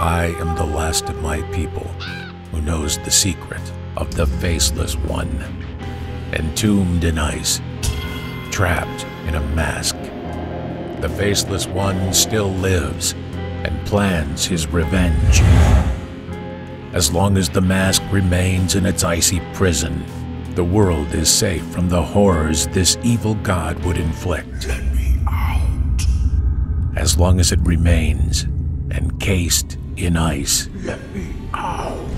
I am the last of my people who knows the secret of the Faceless One. Entombed in ice, trapped in a mask, the Faceless One still lives and plans his revenge. As long as the mask remains in its icy prison, the world is safe from the horrors this evil god would inflict. Let me out. As long as it remains encased in ice. Let me out.